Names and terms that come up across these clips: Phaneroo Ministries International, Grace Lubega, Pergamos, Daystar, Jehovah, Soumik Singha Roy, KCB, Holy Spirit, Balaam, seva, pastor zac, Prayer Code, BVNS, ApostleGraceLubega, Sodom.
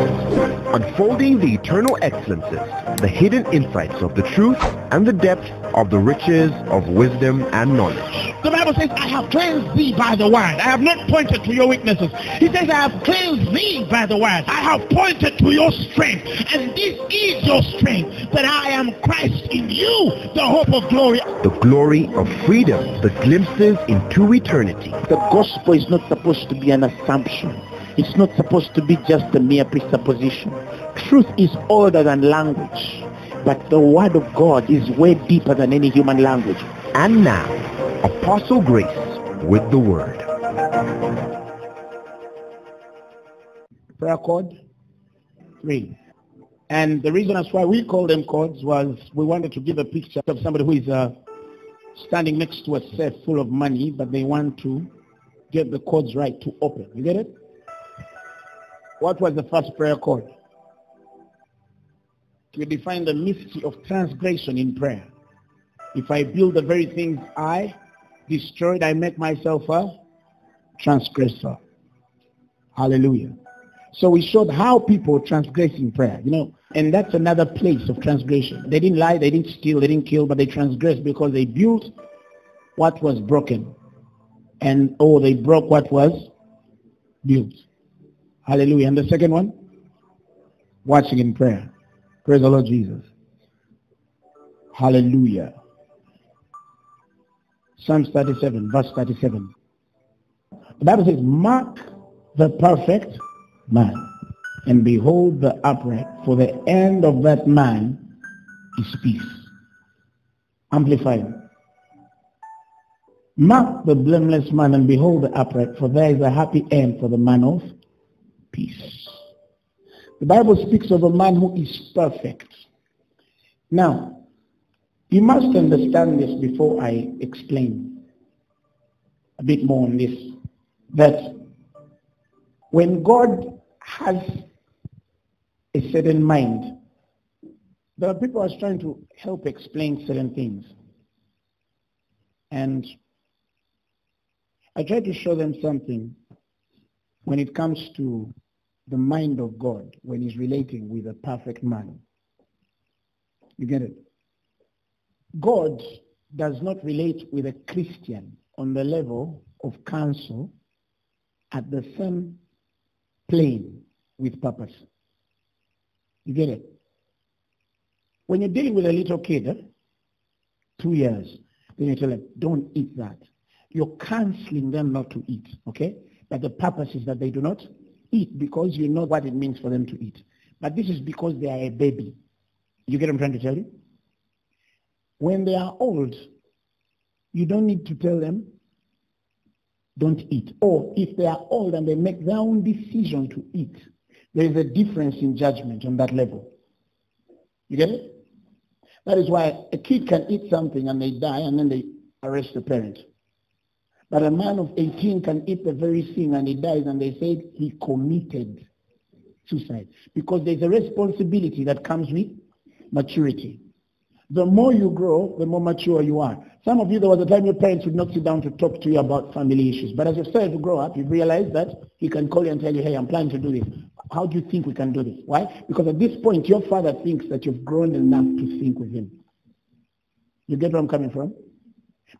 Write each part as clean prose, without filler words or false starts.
Unfolding the eternal excellences, the hidden insights of the truth, and the depth of the riches of wisdom and knowledge. The Bible says, I have cleansed thee by the word. I have not pointed to your weaknesses. He says, I have cleansed thee by the word. I have pointed to your strength. And this is your strength, that I am Christ in you, the hope of glory. The glory of freedom, the glimpses into eternity. The gospel is not supposed to be an assumption. It's not supposed to be just a mere presupposition. Truth is older than language, but the word of God is way deeper than any human language. And now, Apostle Grace with the word. Prayer chord 3. And the reason as why we call them chords was we wanted to give a picture of somebody who is standing next to a safe full of money, but they want to get the chords right to open. You get it? What was the first prayer chord? We define the mystery of transgression in prayer. If I build the very things I destroyed, I make myself a transgressor. Hallelujah. So we showed how people transgress in prayer, you know, and that's another place of transgression. They didn't lie, they didn't steal, they didn't kill, but they transgressed because they built what was broken. And, oh, they broke what was built. Hallelujah. And the second one? Watching in prayer. Praise the Lord Jesus. Hallelujah. Psalms 37, verse 37. The Bible says, mark the perfect man, and behold the upright, for the end of that man is peace. Amplified. Mark the blameless man, and behold the upright, for there is a happy end for the man of peace. The Bible speaks of a man who is perfect. Now, you must understand this before I explain a bit more on this, that when God has a certain mind, there are people who are trying to help explain certain things. And I try to show them something when it comes to the mind of God, when he's relating with a perfect man. You get it? God does not relate with a Christian on the level of counsel at the same plane with purpose. You get it? When you're dealing with a little kid, 2 years, then you tell them, don't eat that. You're counseling them not to eat, okay? But the purpose is that they do not eat because you know what it means for them to eat. But this is because they are a baby. You get what I'm trying to tell you? When they are old, you don't need to tell them, don't eat. Or if they are old and they make their own decision to eat, there is a difference in judgment on that level. You get it? That is why a kid can eat something and they die and then they arrest the parent. But a man of 18 can eat the very thing and he dies, and they said he committed suicide. Because there's a responsibility that comes with maturity. The more you grow, the more mature you are. Some of you, there was a time your parents would not sit down to talk to you about family issues. But as you started to grow up, you realize that he can call you and tell you, hey, I'm planning to do this. How do you think we can do this? Why? Because at this point, your father thinks that you've grown enough to think with him. You get where I'm coming from?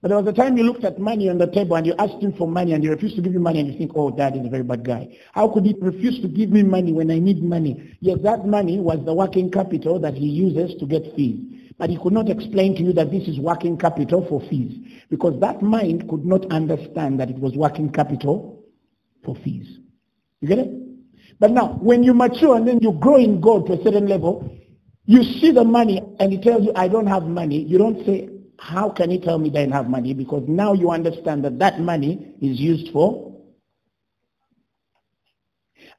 But there was a time you looked at money on the table and you asked him for money and he refused to give you money and you think, oh, dad is a very bad guy. How could he refuse to give me money when I need money? Yes, that money was the working capital that he uses to get fees. But he could not explain to you that this is working capital for fees, because that mind could not understand that it was working capital for fees. You get it? But now, when you mature and then you grow in God to a certain level, you see the money and he tells you, I don't have money. You don't say, how can he tell me they don't have money? Because now you understand that that money is used for.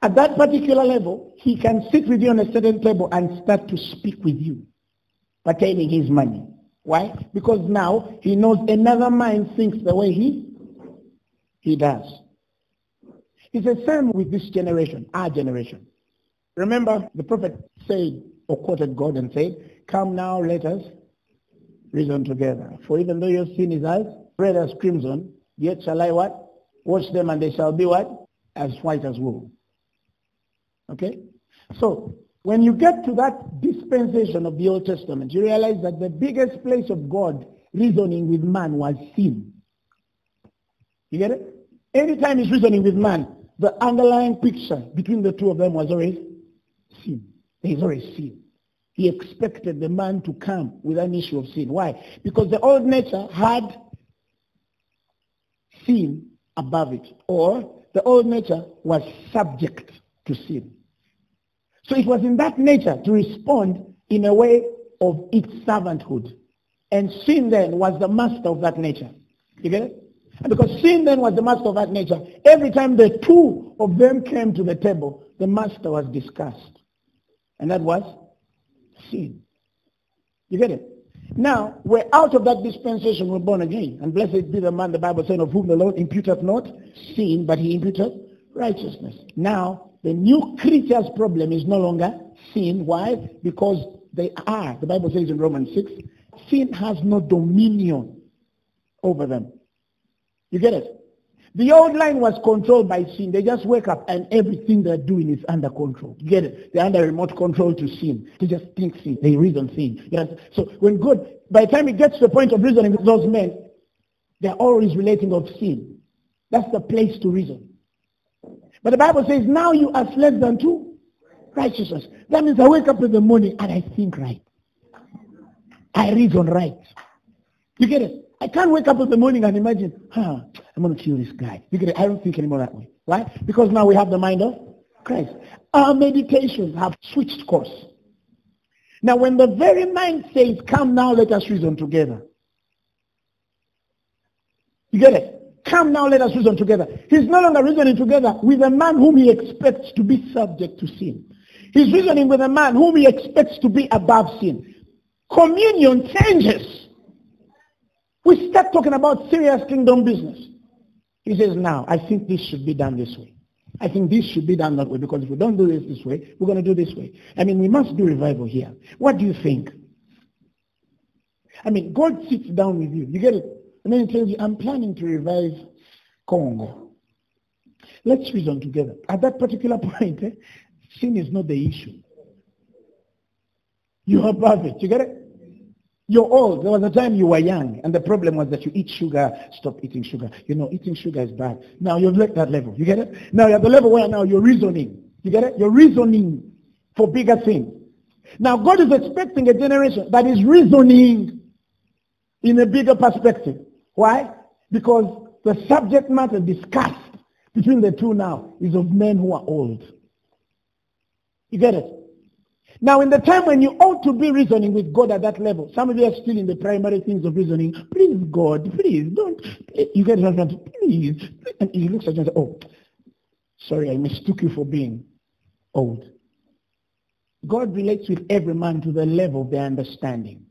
At that particular level, he can sit with you on a certain table and start to speak with you pertaining his money. Why? Because now he knows another mind thinks the way he does. It's the same with this generation, our generation. Remember, the prophet said or quoted God and said, come now, let us reason together. For even though your sin is as red as crimson, yet shall I what? Wash them and they shall be what? As white as wool. Okay? So when you get to that dispensation of the Old Testament, you realize that the biggest place of God reasoning with man was sin. You get it? Anytime he's reasoning with man, the underlying picture between the two of them was always sin. There's always sin. He expected the man to come with an issue of sin. Why? Because the old nature had sin above it, or the old nature was subject to sin. So it was in that nature to respond in a way of its servanthood. And sin then was the master of that nature. You get it? And because sin then was the master of that nature, every time the two of them came to the table, the master was discussed. And that was sin. You get it? Now, we're out of that dispensation, we're born again. And blessed be the man, the Bible said, of whom the Lord imputeth not sin, but he imputeth righteousness. Now, the new creature's problem is no longer sin. Why? Because they are, the Bible says in Romans 6, sin has no dominion over them. You get it? The old line was controlled by sin. They just wake up and everything they're doing is under control. You get it? They're under remote control to sin. They just think sin. They reason sin. Yes. So when God, by the time it gets to the point of reasoning with those men, they're always relating of sin. That's the place to reason. But the Bible says, now you are slaves unto righteousness. That means I wake up in the morning and I think right. I reason right. You get it? I can't wake up in the morning and imagine, I'm going to kill this guy. You get it? I don't think anymore that way. Why? Because now we have the mind of Christ. Our meditations have switched course. Now when the very mind says, come now, let us reason together. You get it? Come now, let us reason together. He's no longer reasoning together with a man whom he expects to be subject to sin. He's reasoning with a man whom he expects to be above sin. Communion changes. We start talking about serious kingdom business. He says, now, I think this should be done this way. I think this should be done that way, because if we don't do this way, we're going to do this way. I mean, we must do revival here. What do you think? I mean, God sits down with you. You get it? And then he tells you, I'm planning to revive Congo. Let's reason together. At that particular point, sin is not the issue. You are above it. You get it? You're old. There was a time you were young, and the problem was that you eat sugar. Stop eating sugar. You know, eating sugar is bad. Now you've left that level. You get it? Now you're at the level where now you're reasoning. You get it? You're reasoning for bigger things. Now God is expecting a generation that is reasoning in a bigger perspective. Why? Because the subject matter discussed between the two now is of men who are old. You get it? Now, in the time when you ought to be reasoning with God at that level, some of you are still in the primary things of reasoning. Please, God, please, don't. You get it, please. And he looks at you and says, oh, sorry, I mistook you for being old. God relates with every man to the level of their understanding.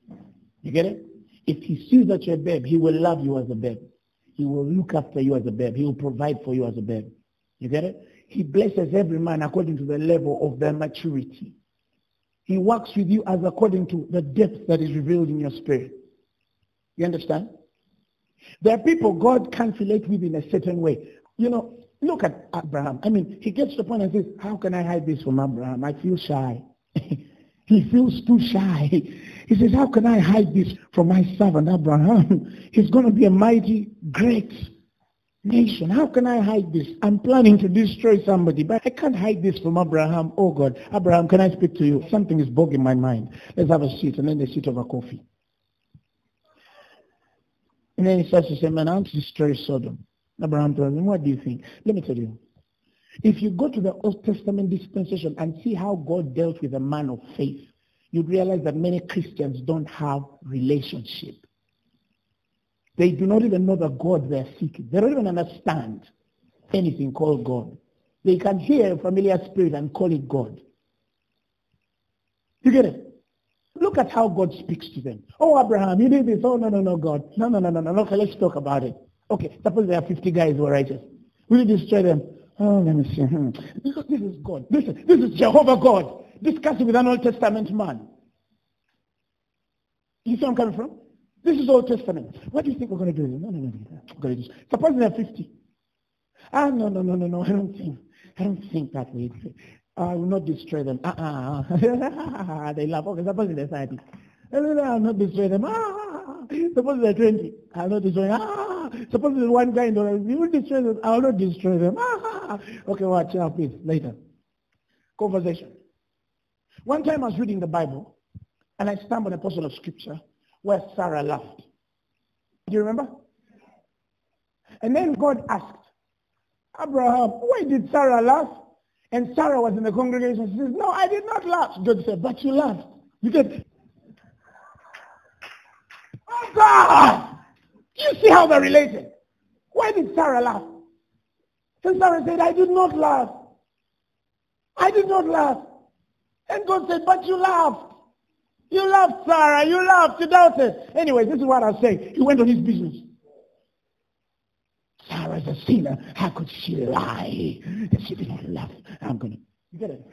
You get it? If he sees that you're a babe, he will love you as a babe. He will look after you as a babe. He will provide for you as a babe. You get it? He blesses every man according to the level of their maturity. He works with you as according to the depth that is revealed in your spirit. You understand? There are people God can't relate with in a certain way. You know, look at Abraham. I mean, he gets to the point and says, how can I hide this from Abraham? I feel shy. He feels too shy. He says, how can I hide this from my servant Abraham? He's going to be a mighty, great nation. How can I hide this? I'm planning to destroy somebody, but I can't hide this from Abraham. Oh God, Abraham, can I speak to you? Something is bogging my mind. Let's have a seat, and then they sit over coffee. And then he starts to say, man, I want to destroy Sodom. Abraham tells him, what do you think? Let me tell you. If you go to the Old Testament dispensation and see how God dealt with a man of faith, you'd realize that many Christians don't have relationship. They do not even know the God they are seeking. They don't even understand anything called God. They can hear a familiar spirit and call it God. You get it? Look at how God speaks to them. Oh, Abraham, you did this. Oh, no, God. No. Okay, let's talk about it. Okay, suppose there are 50 guys who are righteous. Will you destroy them? Oh, let me see. This is God. This is Jehovah God. Discussing with an Old Testament man. You see where I'm coming from? This is Old Testament. What do you think we're going to do? No. Suppose there are 50. Ah, no. I don't think that way. I will not destroy them. They laugh. Okay, suppose it's 30. I will not destroy them. Suppose it's 20. I will not destroy them. Suppose it's one guy in the world. You will destroy them. I will not destroy them. Okay, watch out, please. Later. Conversation. One time I was reading the Bible, and I stumbled on a passage of scripture where Sarah laughed. Do you remember? And then God asked Abraham, why did Sarah laugh? And Sarah was in the congregation. She says, no, I did not laugh. God said, but you laughed. You get, oh God! You see how they're related. Why did Sarah laugh? And Sarah said, I did not laugh. I did not laugh. And God said, but you laughed. You laughed, Sarah. You laughed. You doubted. Anyway, this is what I was saying. He went on his business. Sarah's a sinner. How could she lie? If she did not laugh, I'm going to... You get it?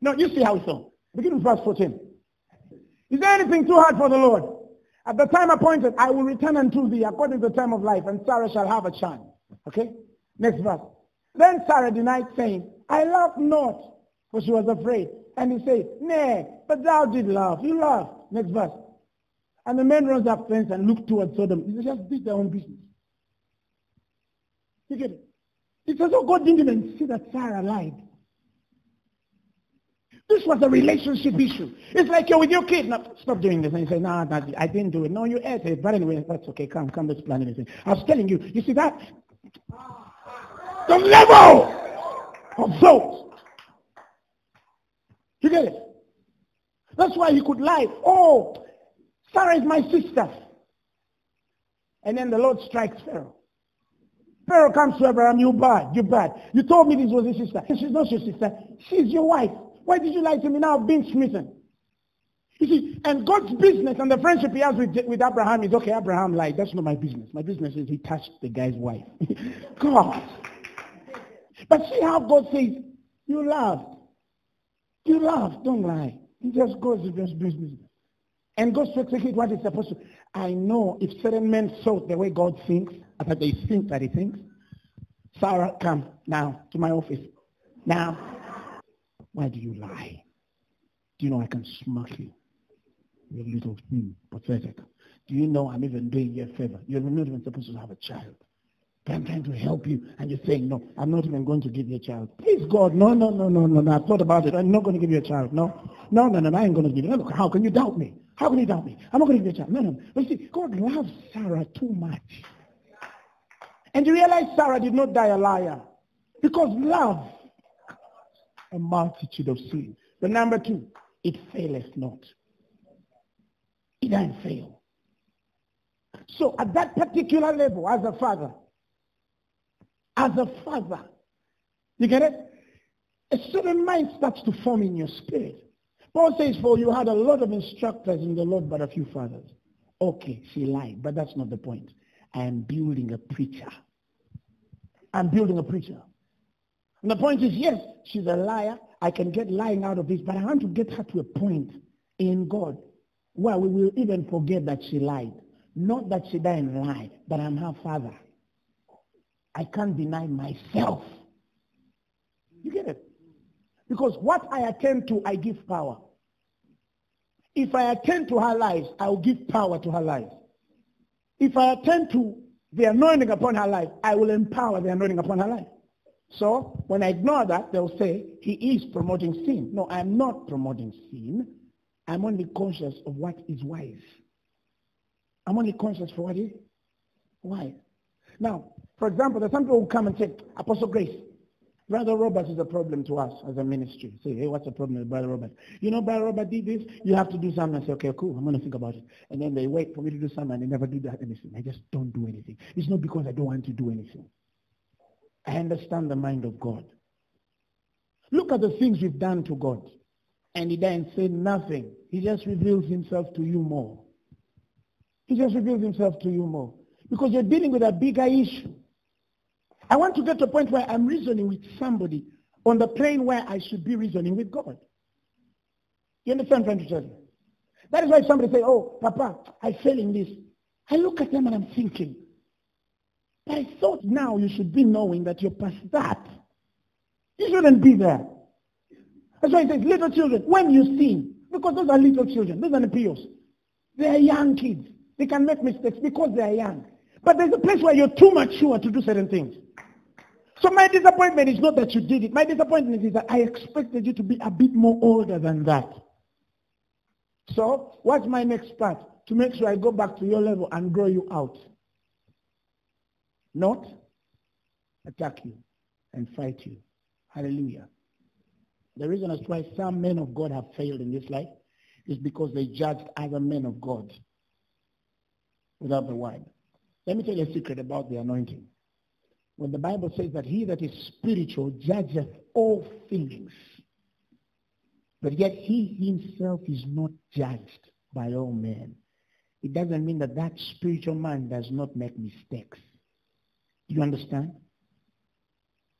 No, you see how it's done. Begin with verse 14. Is there anything too hard for the Lord? At the time appointed, I will return unto thee according to the time of life, and Sarah shall have a child. Okay? Next verse. Then Sarah denied, saying, I laughed not, for she was afraid. And he said, Nay, but thou did laugh. You laughed. Next verse. And the men rose up thence and looked towards Sodom. They just did their own business. You get it? It's as though God didn't even see that Sarah lied. This was a relationship issue. It's like you're with your kid. No, stop doing this. And you say, no, I didn't do it. No, you ate it. But anyway, that's okay. Come, let's plan anything. I was telling you, you see that? The level of those. You get it? That's why he could lie. Oh, Sarah is my sister. And then the Lord strikes Pharaoh. Pharaoh comes to Abraham, you bad. You told me this was your sister. She's not your sister. She's your wife. Why did you lie to me? Now I've been smitten. You see, and God's business and the friendship he has with Abraham is, okay, Abraham lied. That's not my business. My business is he touched the guy's wife. God. But see how God says, you laughed. You laughed. Don't lie. He just goes with his business. And God speaks exactly what is supposed to. I know if certain men thought the way God thinks, but they think that he thinks, Sarah, come now to my office. Now, why do you lie? Do you know I can smack you? You little pathetic. Do you know I'm even doing you a favor? You're not even supposed to have a child. But I'm trying to help you, and you're saying, no, I'm not even going to give you a child. Please, God, no, I've thought about it. I'm not going to give you a child. No, I ain't going to give you. Look, how can you doubt me? How can you doubt me? I'm not going to give you a child. No. But you see, God loves Sarah too much. And you realize Sarah did not die a liar. Because love, a multitude of sins. But number two, it faileth not. It didn't fail. So at that particular level, as a father, you get it? A certain mind starts to form in your spirit. Paul says, for you had a lot of instructors in the Lord, but a few fathers. Okay, she lied, but that's not the point. I'm building a preacher. And the point is, yes, she's a liar. I can get lying out of this, but I want to get her to a point in God where we will even forget that she lied. Not that she didn't lie, but I'm her father. I can't deny myself. You get it? Because what I attend to, I give power. If I attend to her lies, I will give power to her lies. If I attend to the anointing upon her life, I will empower the anointing upon her life. So when I ignore that, they'll say, he is promoting sin. No, I'm not promoting sin. I'm only conscious of what is wise. I'm only conscious for what is wise. Now, for example, there's some people who come and say, Apostle Grace, Brother Robert is a problem to us as a ministry. Say, hey, what's the problem with Brother Robert? You know, Brother Robert did this. You have to do something. I say, okay, cool. I'm going to think about it. And then they wait for me to do something, and they never do that anything. I just don't do anything. It's not because I don't want to do anything. I understand the mind of God. Look at the things we've done to God. And he doesn't say nothing. He just reveals himself to you more. He just reveals himself to you more. Because you're dealing with a bigger issue. I want to get to a point where I'm reasoning with somebody on the plane where I should be reasoning with God. You understand what I'm trying to tell you? That is why somebody say, oh, Papa, I fail in this. I look at them and I'm thinking, but I thought now you should be knowing that you're past that. You shouldn't be there. That's why it says, little children, when you sin, because those are little children, those are the pious. They are young kids. They can make mistakes because they are young. But there's a place where you're too mature to do certain things. So my disappointment is not that you did it. My disappointment is that I expected you to be a bit more older than that. So what's my next part? To make sure I go back to your level and grow you out. Not attack you and fight you. Hallelujah. The reason as why some men of God have failed in this life is because they judged other men of God without the word. Let me tell you a secret about the anointing. When the Bible says that he that is spiritual judgeth all things, but yet he himself is not judged by all men, it doesn't mean that that spiritual man does not make mistakes. You understand?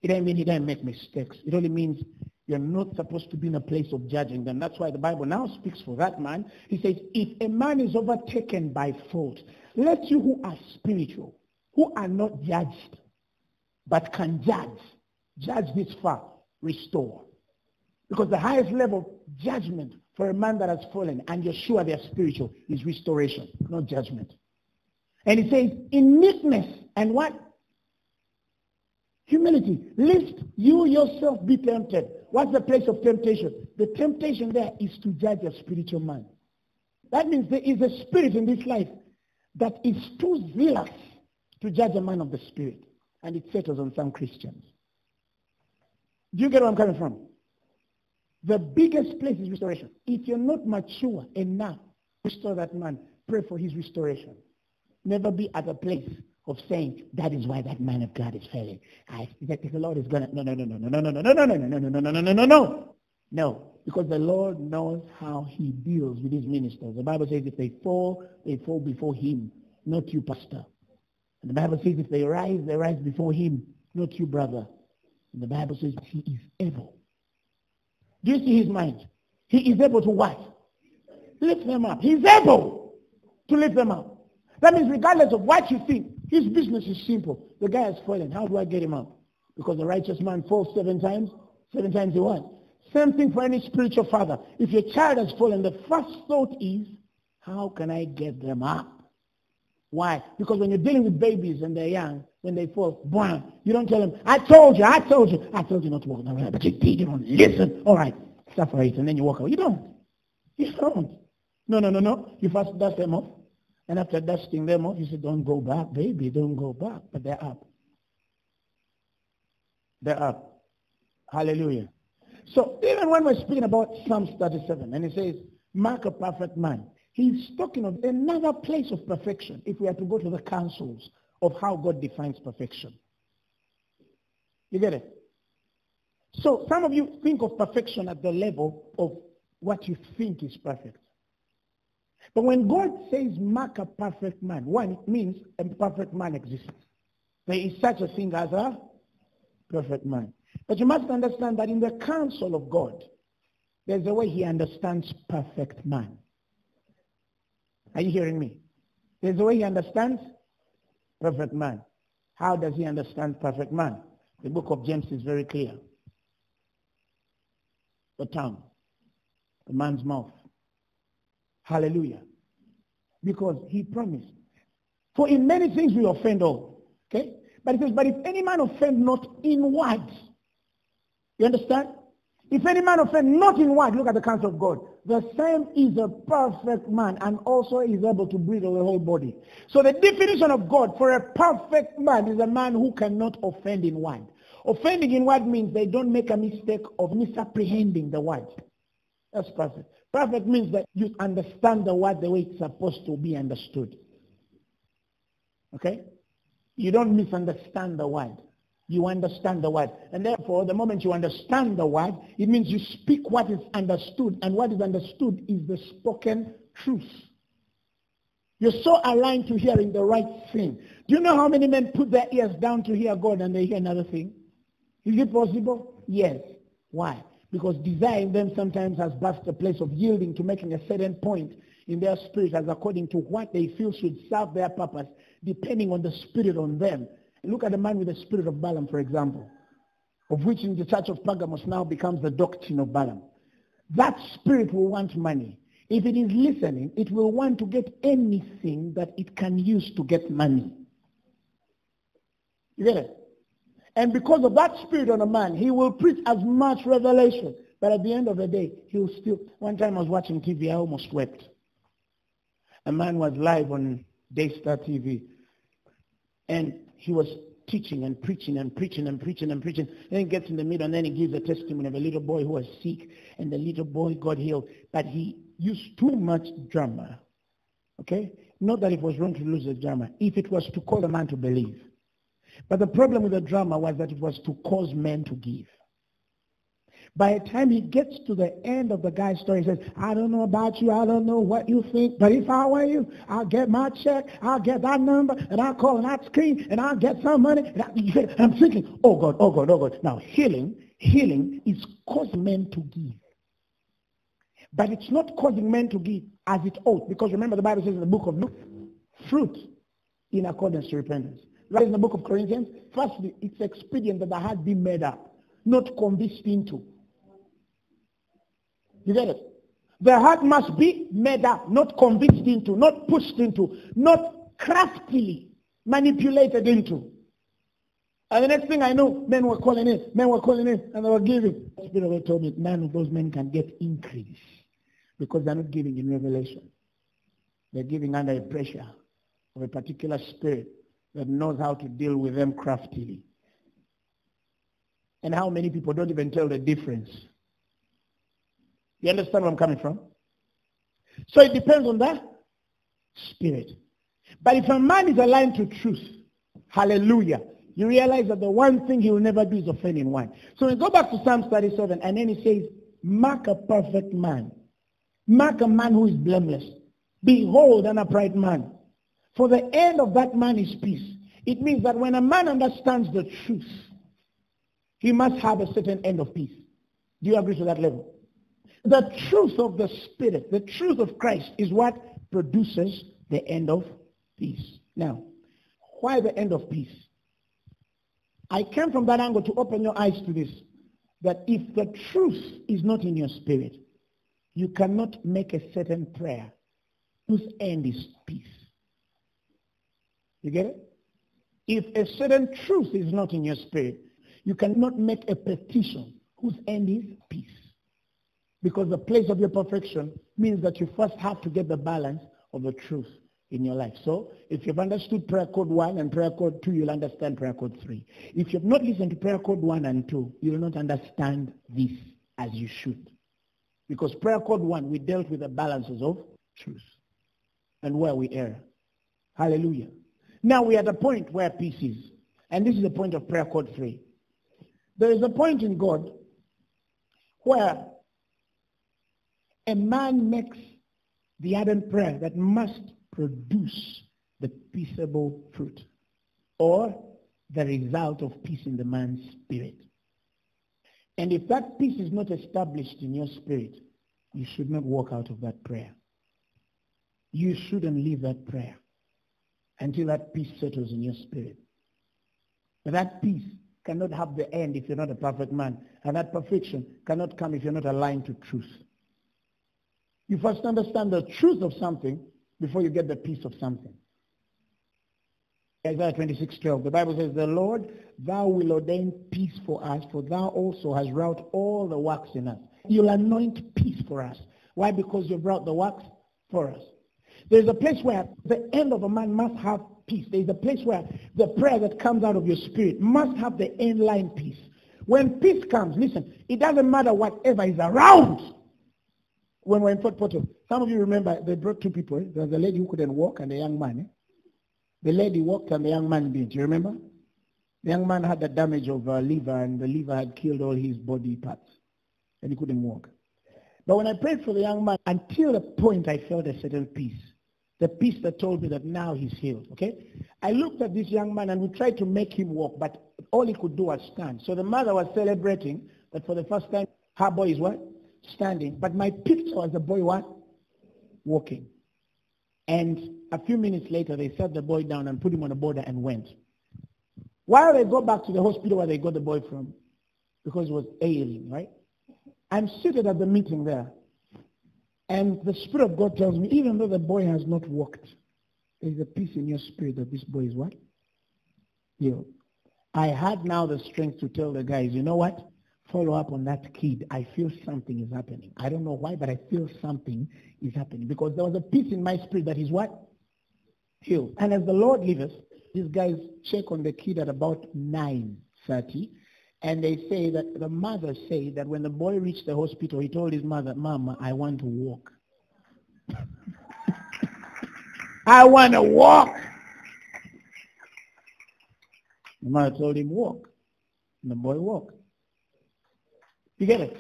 It doesn't mean he doesn't make mistakes. It only means you're not supposed to be in a place of judging them. That's why the Bible now speaks for that man. He says, if a man is overtaken by fault, let you who are spiritual, who are not judged, but can judge this far, restore. Because the highest level of judgment for a man that has fallen, and you're sure they're spiritual, is restoration, not judgment. And he says, in meekness and what? Humility. Lest you yourself be tempted. What's the place of temptation? The temptation there is to judge a spiritual man. That means there is a spirit in this life that is too zealous to judge a man of the spirit. And it settles on some Christians. Do you get where I'm coming from? The biggest place is restoration. If you're not mature enough to restore that man, pray for his restoration. Never be at a place of saying, that is why that man of God is failing. The Lord is going to... No, because the Lord knows how he deals with his ministers. The Bible says if they fall before him, not you, pastor. And the Bible says if they rise before him, not you, brother. And the Bible says he is able. Do you see his mind? He is able to what? Lift them up. He's able to lift them up. That means regardless of what you think, his business is simple. The guy has fallen. How do I get him up? Because the righteous man falls seven times. Seven times he what? Same thing for any spiritual father. If your child has fallen, the first thought is, how can I get them up? Why? Because when you're dealing with babies and they're young, when they fall, boom, you don't tell them, I told you not to walk that way. But you did, you don't listen. All right, suffer it, and then you walk away. You don't. No. You first dust them off. And after dusting them off, you say, don't go back, baby, don't go back. But they're up. They're up. Hallelujah. So even when we're speaking about Psalms 37, and it says, mark a perfect man, he's talking of another place of perfection if we are to go to the counsels of how God defines perfection. You get it? So some of you think of perfection at the level of what you think is perfect. But when God says, mark a perfect man, one, it means a perfect man exists. There is such a thing as a perfect man. But you must understand that in the counsel of God, there's a way he understands perfect man. Are you hearing me? There's a way he understands perfect man. How does he understand perfect man? The book of James is very clear. The tongue, the man's mouth. Hallelujah. Because he promised. For in many things we offend all. Okay? But it says, but if any man offend not in word. You understand? If any man offend not in word, look at the counsel of God. The same is a perfect man and also is able to bridle the whole body. So the definition of God for a perfect man is a man who cannot offend in word. Offending in word means they don't make a mistake of misapprehending the word. That's perfect. Perfect means that you understand the word the way it's supposed to be understood. Okay? You don't misunderstand the word. You understand the word. And therefore, the moment you understand the word, it means you speak what is understood. And what is understood is the spoken truth. You're so aligned to hearing the right thing. Do you know how many men put their ears down to hear God and they hear another thing? Is it possible? Yes. Why? Because desire in them sometimes has burst the place of yielding to making a certain point in their spirit as according to what they feel should serve their purpose, depending on the spirit on them. Look at the man with the spirit of Balaam, for example. of which in the church of Pergamos now becomes the doctrine of Balaam. That spirit will want money. If it is listening, it will want to get anything that it can use to get money. You get it? And because of that spirit on a man, he will preach as much revelation. But at the end of the day, he will still... One time I was watching TV, I almost wept. A man was live on Daystar TV. And he was teaching and preaching and preaching and preaching and preaching. Then he gets in the middle and then he gives a testimony of a little boy who was sick. And the little boy got healed. But he used too much drama. Okay? Not that it was wrong to lose the drama. If it was to call a man to believe. But the problem with the drama was that it was to cause men to give. By the time he gets to the end of the guy's story, he says, I don't know about you, I don't know what you think, but if I were you, I'll get my check, I'll get that number, and I'll call and I'll scream, and I'll get some money. And I'm thinking, oh God, oh God, oh God. Now healing is causing men to give. But it's not causing men to give as it ought, because remember the Bible says in the book of Luke, fruit in accordance to repentance. Right in the book of Corinthians, firstly, it's expedient that the heart be made up, not convinced into. You get it? The heart must be made up, not convinced into, not pushed into, not craftily manipulated into. And the next thing I know, men were calling in, and they were giving. The Spirit of God told me, none of those men can get increase because they're not giving in revelation. They're giving under a pressure of a particular spirit that knows how to deal with them craftily. And how many people don't even tell the difference? You understand where I'm coming from? So it depends on that spirit. But if a man is aligned to truth, hallelujah, you realize that the one thing he will never do is offend in one. So we go back to Psalm 37, and then he says, mark a perfect man. Mark a man who is blameless. Behold an upright man. For the end of that man is peace. It means that when a man understands the truth, he must have a certain end of peace. Do you agree to that level? The truth of the Spirit, the truth of Christ is what produces the end of peace. Now, why the end of peace? I came from that angle to open your eyes to this, that if the truth is not in your spirit, you cannot make a certain prayer whose end is peace. You get it? If a certain truth is not in your spirit, you cannot make a petition whose end is peace. Because the place of your perfection means that you first have to get the balance of the truth in your life. So if you've understood prayer code 1 and prayer code 2, you'll understand prayer code 3. If you've not listened to prayer code 1 and 2, you'll not understand this as you should. Because prayer code 1, we dealt with the balances of truth and where we err. Hallelujah. Now we are at the point where peace is. And this is the point of prayer code 3. There is a point in God where a man makes the ardent prayer that must produce the peaceable fruit or the result of peace in the man's spirit. And if that peace is not established in your spirit, you should not walk out of that prayer. You shouldn't leave that prayer until that peace settles in your spirit. But that peace cannot have the end if you're not a perfect man. And that perfection cannot come if you're not aligned to truth. You first understand the truth of something before you get the peace of something. Isaiah 26:12, the Bible says, the Lord, thou wilt ordain peace for us, for thou also hast wrought all the works in us. You'll anoint peace for us. Why? Because you've wrought the works for us. There's a place where the end of a man must have peace. There's a place where the prayer that comes out of your spirit must have the end line peace. When peace comes, listen, it doesn't matter whatever is around. When we're in Fort Portal, some of you remember they brought two people. Eh? There was a lady who couldn't walk and a young man. Eh? The lady walked and the young man didn't. You remember? The young man had the damage of a liver, and the liver had killed all his body parts and he couldn't walk. But when I prayed for the young man, until the point I felt a certain peace. The peace that told me that now he's healed, okay? I looked at this young man and we tried to make him walk, but all he could do was stand. So the mother was celebrating that for the first time her boy is what? Standing. But my picture was the boy what? Walking. And a few minutes later, they sat the boy down and put him on a border and went. While they go back to the hospital where they got the boy from, because it was ailing, right? I'm seated at the meeting there, and the Spirit of God tells me, even though the boy has not walked, there's a peace in your spirit that this boy is what? Healed. I had now the strength to tell the guys, you know what? Follow up on that kid. I feel something is happening. I don't know why, but I feel something is happening, because there was a peace in my spirit that is what? Healed. And as the Lord liveth, these guys check on the kid at about 9:30, and they say that the mother said that when the boy reached the hospital, he told his mother, Mama, I want to walk. I want to walk. The mother told him, walk. And the boy walked. You get it?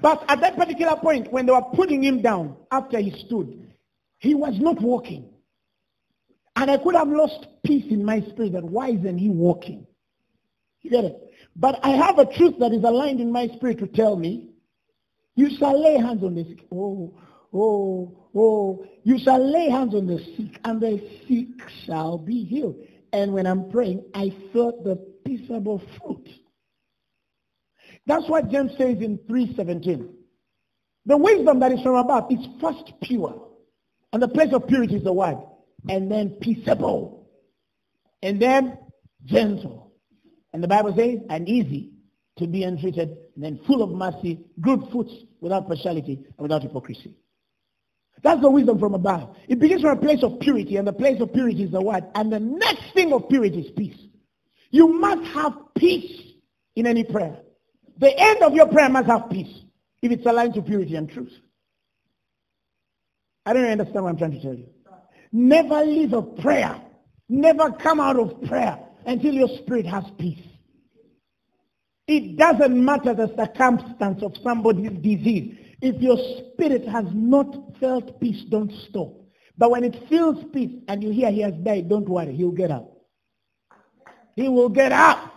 But at that particular point, when they were putting him down after he stood, he was not walking. And I could have lost peace in my spirit that why isn't he walking? You get it? But I have a truth that is aligned in my spirit to tell me, you shall lay hands on the sick. You shall lay hands on the sick, and the sick shall be healed. And when I'm praying, I felt the peaceable fruit. That's what James says in 3:17. The wisdom that is from above is first pure. And the place of purity is the word. And then peaceable. And then gentle. And the Bible says, and easy to be entreated. And then full of mercy, good fruits, without partiality and without hypocrisy. That's the wisdom from above. It begins from a place of purity. And the place of purity is the word. And the next thing of purity is peace. You must have peace in any prayer. The end of your prayer must have peace if it's aligned to purity and truth. I don't understand what I'm trying to tell you. Never leave a prayer. Never come out of prayer until your spirit has peace. It doesn't matter the circumstance of somebody's disease. If your spirit has not felt peace, don't stop. But when it feels peace and you hear he has died, don't worry, he'll get up. He will get up.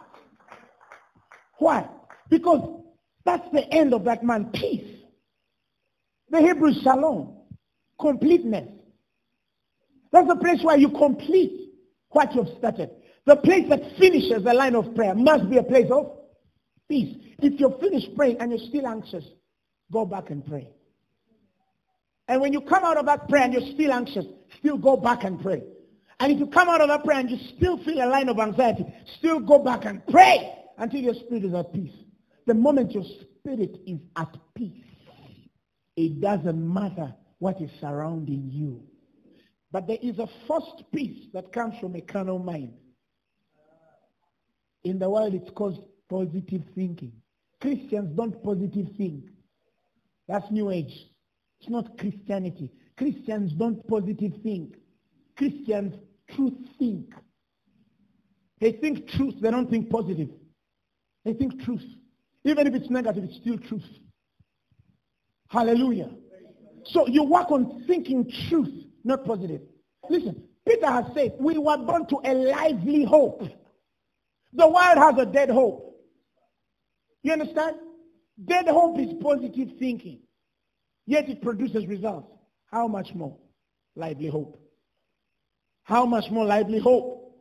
Why? Because that's the end of that man, peace. The Hebrew shalom, completeness. That's the place where you complete what you've started. The place that finishes the line of prayer must be a place of peace. If you're finished praying and you're still anxious, go back and pray. And when you come out of that prayer and you're still anxious, still go back and pray. And if you come out of that prayer and you still feel a line of anxiety, still go back and pray until your spirit is at peace. The moment your spirit is at peace, it doesn't matter what is surrounding you. But there is a first peace that comes from a carnal mind. In the world, it's called positive thinking. Christians don't positive think. That's New Age. It's not Christianity. Christians don't positive think. Christians truth think. They think truth. They don't think positive. They think truth. Even if it's negative, it's still truth. Hallelujah. So you work on thinking truth, not positive. Listen, Peter has said, we were born to a lively hope. The world has a dead hope. You understand? Dead hope is positive thinking. Yet it produces results. How much more lively hope? How much more lively hope?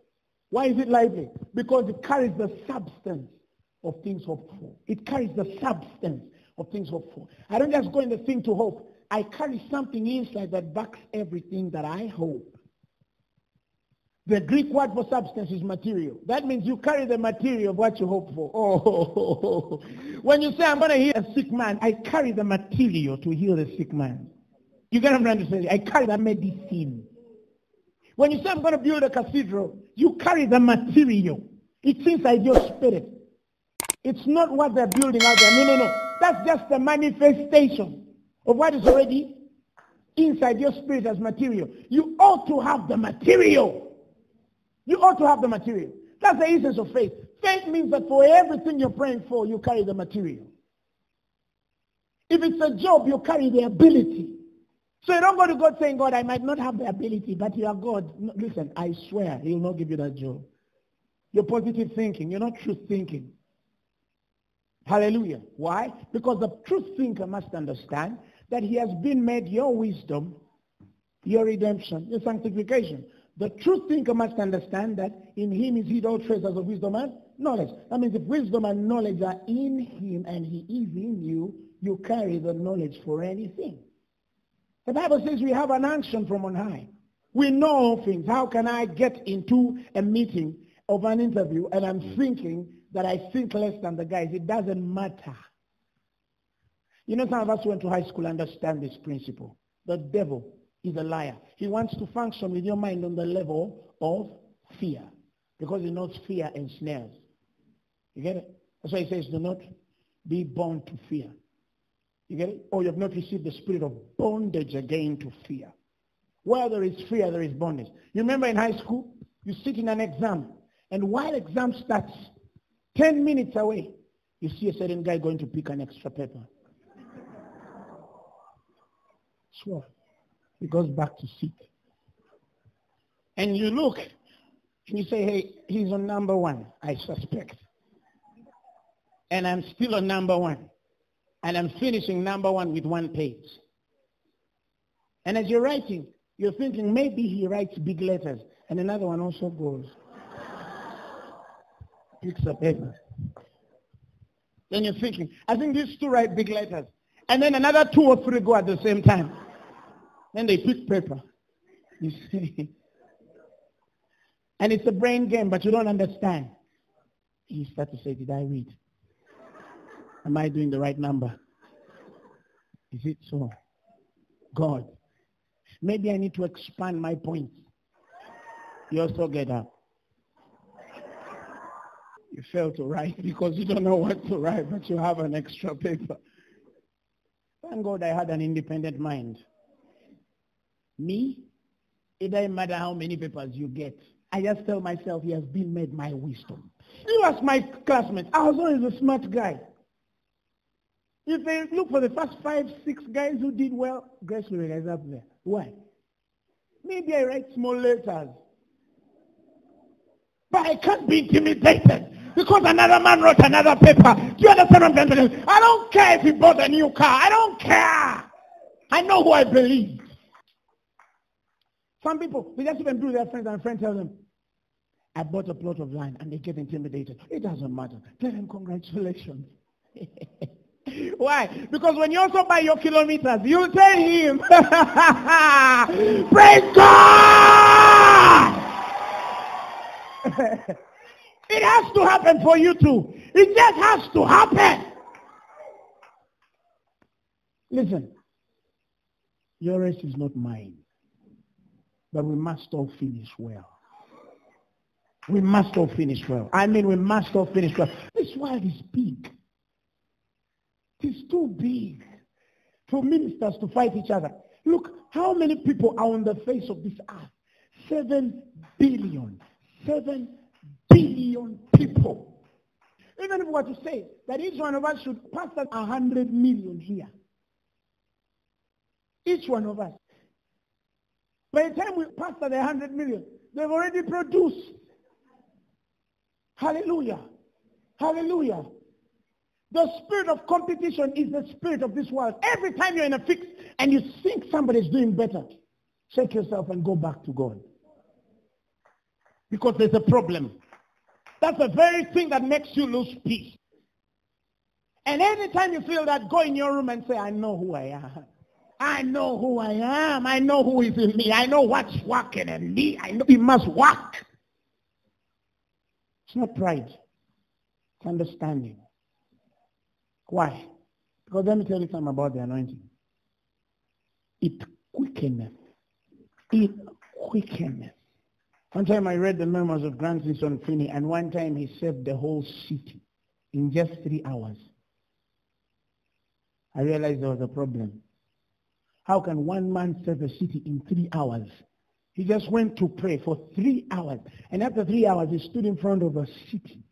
Why is it lively? Because it carries the substance of things hoped for. It carries the substance of things hoped for. I don't just go in the thing to hope. I carry something inside that backs everything that I hope. The Greek word for substance is material. That means you carry the material of what you hope for. Oh, when you say, I'm going to heal a sick man, I carry the material to heal the sick man. You get what I'm trying to say? I carry the medicine. When you say, I'm going to build a cathedral, you carry the material. It's inside your spirit. It's not what they're building out there. No. That's just the manifestation of what is already inside your spirit as material. You ought to have the material. You ought to have the material. That's the essence of faith. Faith means that for everything you're praying for, you carry the material. If it's a job, you carry the ability. So you don't go to God saying, God, I might not have the ability, but you are God. Listen, I swear, he'll not give you that job. You're positive thinking. You're not truth thinking. Hallelujah. Why? Because the truth thinker must understand that he has been made your wisdom, your redemption, your sanctification. The true thinker must understand that in him is hid all treasures of wisdom and knowledge. That means if wisdom and knowledge are in him and he is in you, you carry the knowledge for anything. The Bible says we have an unction from on high. We know all things. How can I get into a meeting of an interview and I'm thinking that I think less than the guys? It doesn't matter. You know, some of us went to high school and understand this principle. The devil is a liar. He wants to function with your mind on the level of fear because he knows fear ensnares. You get it? That's why he says, do not be bound to fear. You get it? Or you have not received the spirit of bondage again to fear. Where there is fear, there is bondage. You remember in high school, you sit in an exam, and while exam starts, 10 minutes away, you see a certain guy going to pick an extra paper. Sure. He goes back to seat. And you look, and you say, hey, he's on number one, I suspect. And I'm still on number one. And I'm finishing number one with one page. And as you're writing, you're thinking maybe he writes big letters. And another one also goes, picks a paper. Then you're thinking, I think these two write big letters. And then another two or three go at the same time. Then they pick paper. You see? And it's a brain game, but you don't understand. You start to say, did I read? Am I doing the right number? Is it so? God, maybe I need to expand my points. You also get up. You fail to write because you don't know what to write, but you have an extra paper. Thank God I had an independent mind. Me, it doesn't matter how many papers you get. I just tell myself he has been made my wisdom. You ask my classmates. I was always a smart guy. If they look for the first 5, 6 guys who did well, Grace Lubega is up there. Why? Maybe I write small letters. But I can't be intimidated because another man wrote another paper. Do you understand what I'm saying? I don't care if he bought a new car. I don't care. I know who I believe. Some people, they just even do their friends and friends tell them, I bought a plot of land, and they get intimidated. It doesn't matter. Tell them congratulations. Why? Because when you also buy your kilometers, you tell him, praise God! It has to happen for you too. It just has to happen. Listen, your race is not mine. But we must all finish well. We must all finish well. I mean, we must all finish well. This world is big. It is too big for ministers to fight each other. Look, how many people are on the face of this earth? 7 billion. 7 billion people. Even if we were to say that each one of us should pass 100 million here. Each one of us. By the time we pass 100 million, they've already produced. Hallelujah. Hallelujah. The spirit of competition is the spirit of this world. Every time you're in a fix and you think somebody's doing better, check yourself and go back to God. Because there's a problem. That's the very thing that makes you lose peace. And any time you feel that, go in your room and say, I know who I am. I know who I am. I know who is in me. I know what's working in me. I know it must work. It's not pride. It's understanding. Why? Because let me tell you something about the anointing. It quickeneth. It quickeneth. One time I read the memoirs of Grandson Finney, and one time he saved the whole city in just 3 hours. I realized there was a problem. How can one man save a city in 3 hours? He just went to pray for 3 hours. And after 3 hours, he stood in front of a city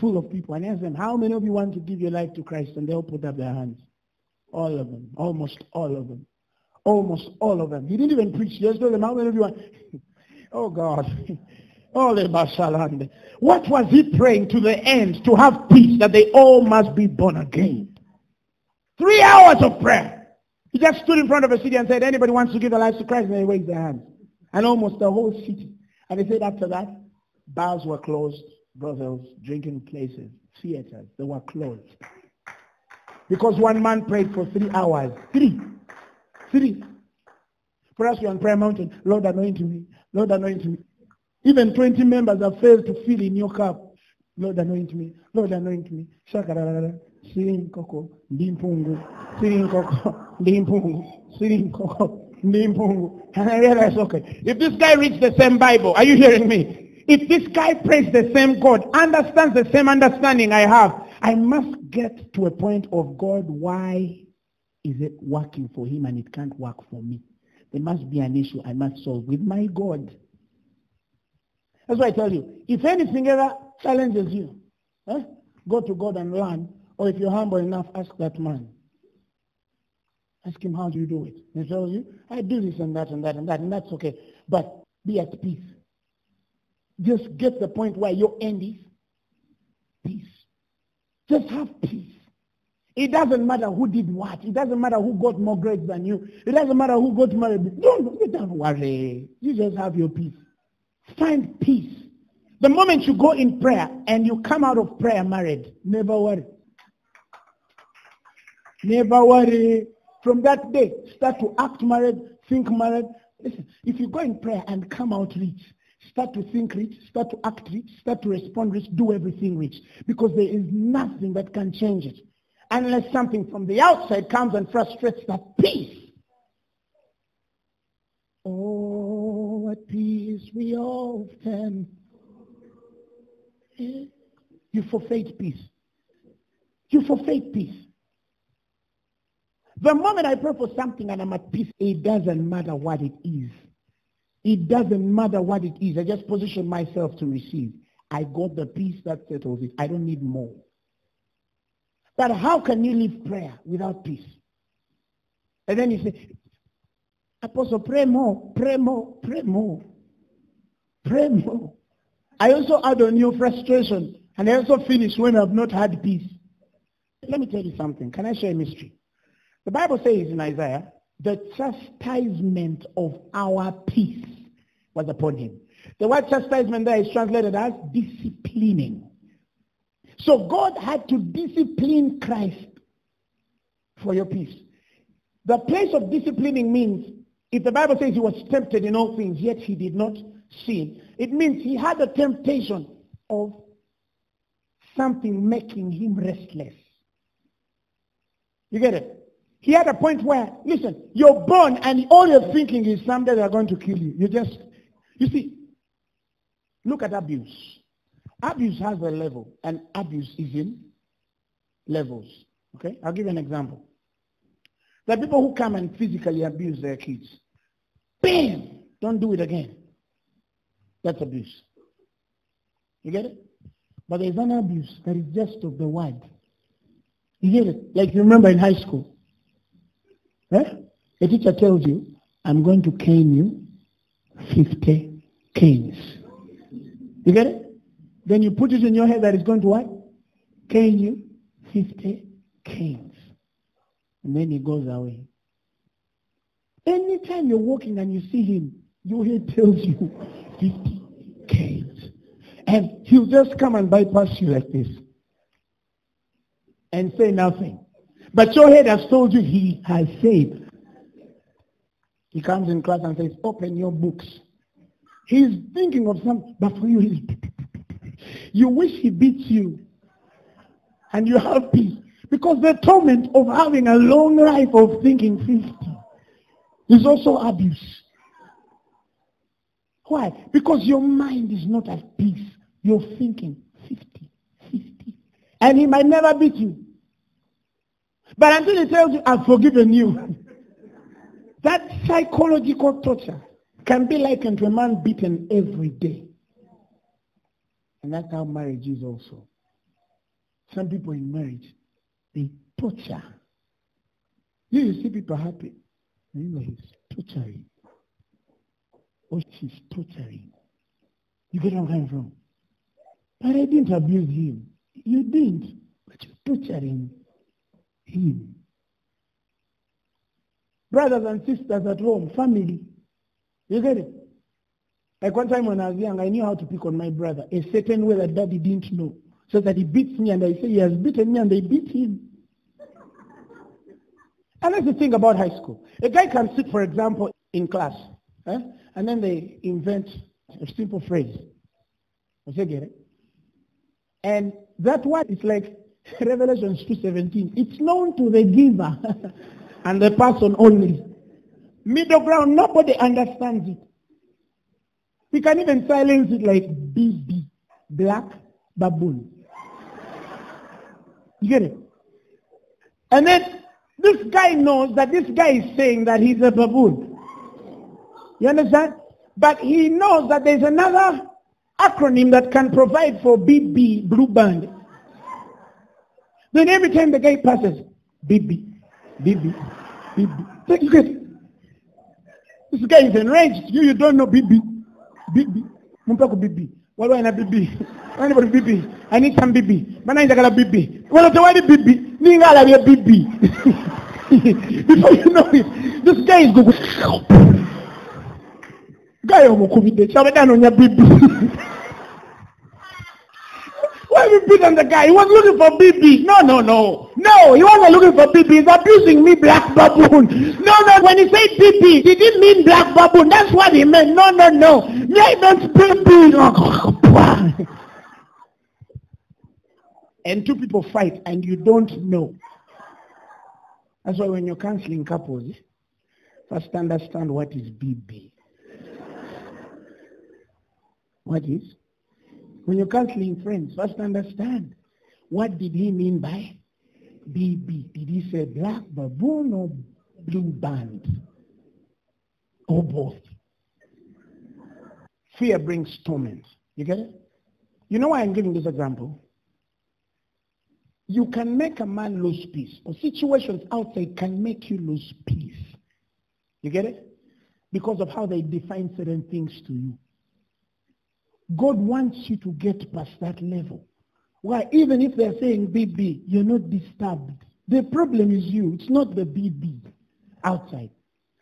full of people and asked them, how many of you want to give your life to Christ? And they all put up their hands. All of them. Almost all of them. Almost all of them. He didn't even preach. He just told them, how many of you want... Oh, God. What was he praying to the end? To have peace, that they all must be born again. 3 hours of prayer. He just stood in front of a city and said, anybody wants to give their lives to Christ? And they raised their hands. and almost the whole city. And they said after that, bars were closed, brothels, drinking places, theaters, they were closed. Because one man prayed for 3 hours. Three. Perhaps you're on Prayer Mountain. Lord, anoint me. Lord, anoint me. Even 20 members have failed to fill in your cup. Lord, anoint me. Lord, anoint me. Shakarara. Sirinkoko. Ndimpungu. Sirinkoko. Ndimpungu. Sirinkoko. Ndimpungu. And I realize, okay, if this guy reads the same Bible, are you hearing me? If this guy prays the same God, understands the same understanding I have, I must get to a point of God, why is it working for him and it can't work for me? There must be an issue I must solve with my God. That's why I tell you, if anything ever challenges you, go to God and learn, or if you're humble enough, ask that man. Ask him, how do you do it? He tells you, I do this and that and that and that, and that's okay. But be at peace. Just get the point where your end is peace. Just have peace. It doesn't matter who did what. It doesn't matter who got more grades than you. It doesn't matter who got married. You don't worry. You just have your peace. Find peace. The moment you go in prayer and you come out of prayer married, never worry. Never worry. From that day, start to act married, think married. Listen, if you go in prayer and come out rich, start to think rich, start to act rich, start to respond rich, do everything rich. Because there is nothing that can change it. Unless something from the outside comes and frustrates that peace. Oh, what peace we often. You forfeit peace. You forfeit peace. The moment I pray for something and I'm at peace, it doesn't matter what it is. It doesn't matter what it is. I just position myself to receive. I got the peace that settles it. I don't need more. But how can you live prayer without peace? And then you say, Apostle, pray more, pray more, pray more, pray more. I also add on your frustration, and I also finish when I've not had peace. Let me tell you something. Can I share a mystery? The Bible says in Isaiah, the chastisement of our peace was upon him. The word chastisement there is translated as disciplining. So God had to discipline Christ for your peace. The place of disciplining means, if the Bible says he was tempted in all things, yet he did not sin, it means he had a temptation of something making him restless. You get it? He had a point where, listen, you're born and all you're thinking is someday they're going to kill you. You see, look at abuse. Abuse has a level, and abuse is in levels. Okay? I'll give you an example. There are people who come and physically abuse their kids. Bam! Don't do it again. That's abuse. You get it? But there's an abuse that is just of the word. You get it? Like you remember in high school. The teacher tells you, I'm going to cane you 50 canes. You get it? Then you put it in your head that it's going to what? Cane you 50 canes. And then he goes away. Anytime you're walking and you see him, your head tells you 50 canes. And he'll just come and bypass you like this. And say nothing. But your head has told you he has said. He comes in class and says, open your books. He's thinking of something, but for you, he's... You wish he beats you. And you have peace. Because the torment of having a long life of thinking 50 is also abuse. Why? Because your mind is not at peace. You're thinking 50. And he might never beat you. But until he tells you, I've forgiven you. That psychological torture can be likened to a man beaten every day. And that's how marriage is also. Some people in marriage, they torture. You see people happy. You know he's torturing. Or she's torturing. You get where I'm coming from? But I didn't abuse him. You didn't. But you're torturing him. Brothers and sisters at home, family. You get it? Like one time when I was young, I knew how to pick on my brother a certain way that daddy didn't know. So that he beats me and I say he has beaten me and they beat him. And that's the thing about high school. A guy can sit, for example, in class. And then they invent a simple phrase. And that one is like Revelation 2:17. It's known to the giver and the person only. Middle ground, nobody understands it. We can even silence it like BB, black baboon. You get it? And then this guy knows that this guy is saying that he's a baboon. You understand? But he knows that there's another acronym that can provide for BB, blue band. Then every time the guy passes, BB, BB, BB. So you get it? This guy is enraged. You don't know BB. BB. Mumpako BB. Walo ina BB. Anybody BB. I need some BB. Mana injagala BB. Walo tewali BB. Ningala ya BB. Before you know it, this guy is going. Guy omukubide. Chabadano nya BB. Why we beat on the guy? He was looking for BB. No, he wasn't looking for BB. He's abusing me, black baboon. No, when he said BB, he didn't mean black baboon. That's what he meant. No. He meant BB. And two people fight and you don't know. That's why when you're counseling couples, first understand what is BB. What is? When you're counseling friends, first understand, what did he mean by BB? Did he say black baboon or blue band? Or both? Fear brings torment. You get it? You know why I'm giving this example? You can make a man lose peace, or situations outside can make you lose peace. You get it? Because of how they define certain things to you. God wants you to get past that level. Why? Even if they're saying BB, you're not disturbed. The problem is you. It's not the BB outside.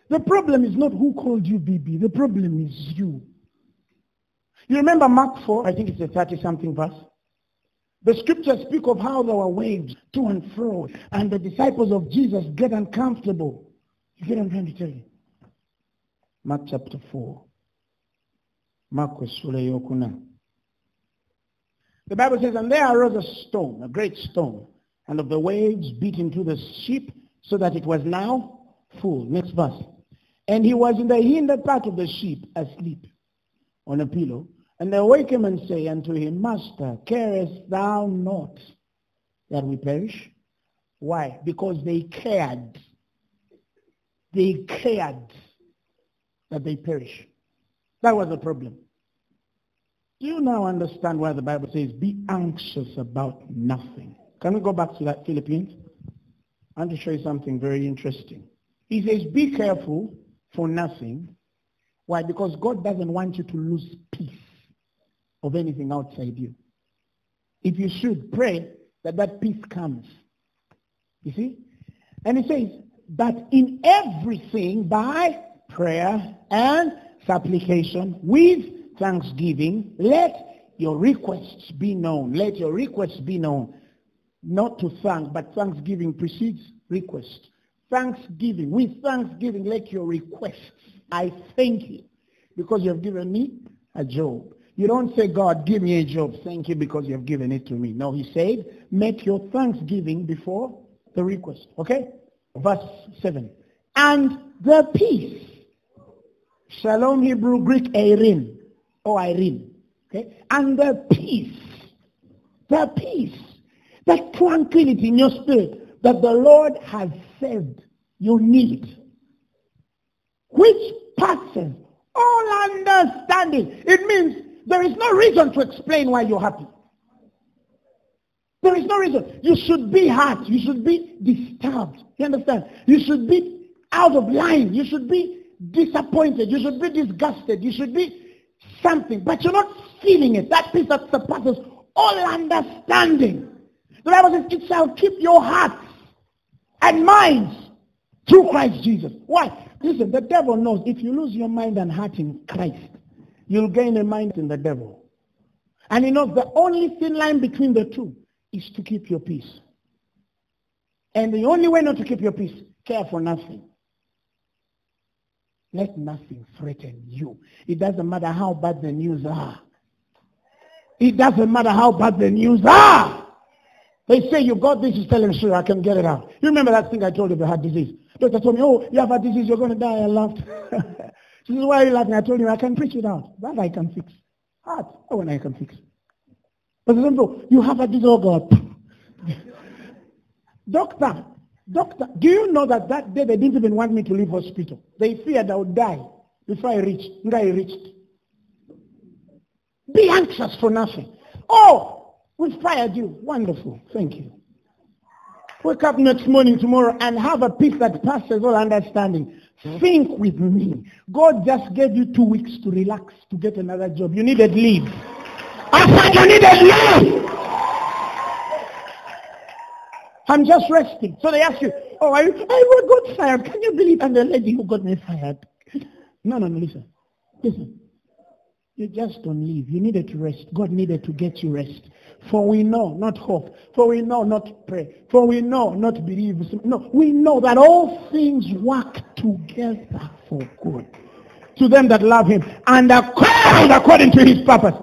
The problem is not who called you BB. The problem is you. You remember Mark 4, I think it's a 30-something verse. The scriptures speak of how there were waves to and fro, and the disciples of Jesus get uncomfortable. You get what I'm trying to tell you? Mark chapter 4. The Bible says, and there arose a storm, a great storm, and of the waves beat into the ship, so that it was now full. Next verse. And he was in the hinder part of the ship, asleep on a pillow. And they awake him and say unto him, Master, carest thou not that we perish? Why? Because they cared. They cared that they perish. That was the problem. You now understand why the Bible says, be anxious about nothing. Can we go back to that Philippians? I want to show you something very interesting. He says, be careful for nothing. Why? Because God doesn't want you to lose peace of anything outside you. If you should pray that peace comes. You see? And he says, but in everything by prayer and supplication with thanksgiving, let your requests be known. Not to thank, but thanksgiving precedes request. Thanksgiving, with thanksgiving, let your requests. I thank you because you have given me a job. You don't say, God, give me a job. Thank you because you have given it to me. No, he said, make your thanksgiving before the request. Okay? Verse 7. And the peace. Shalom, Hebrew, Greek, Irene. Irene. Okay? And the peace, that tranquility in your spirit that the Lord has said you need, which passes all understanding. It means there is no reason to explain why you're happy. There is no reason. You should be hurt. You should be disturbed. You understand? You should be out of line. You should be disappointed, you should be disgusted, you should be something, but you're not feeling it. That peace that surpasses all understanding. The Bible says, it shall keep your hearts and minds through Christ Jesus. Why? Listen, the devil knows if you lose your mind and heart in Christ, you'll gain a mind in the devil. And you know, the only thin line between the two is to keep your peace. And the only way not to keep your peace, care for nothing. Let nothing threaten you. It doesn't matter how bad the news are. It doesn't matter how bad the news are. They say you got this, you tell them, sure, I can get it out. You remember that thing I told you about heart disease? Doctor told me, oh, you have heart disease, you're going to die. I laughed. She said, why are you laughing? I told you, I can preach it out. That I can fix. Heart, that one I can fix. But they don't, you have heart disease, oh God. Doctor, do you know that that day they didn't even want me to leave hospital? They feared I would die before I reached. Be anxious for nothing. Oh, we've fired you. Wonderful. Thank you. Wake up next morning tomorrow and have a peace that passes all understanding. Think with me. God just gave you 2 weeks to relax, to get another job. You needed leave. I said you needed leave. I'm just resting. So they ask you, oh, I got fired. Can you believe I'm the lady who got me fired? No, listen. You just don't leave. You needed to rest. God needed to get you rest. For we know not hope. For we know not pray. For we know not believe. No, we know that all things work together for good to them that love him and are called according to his purpose.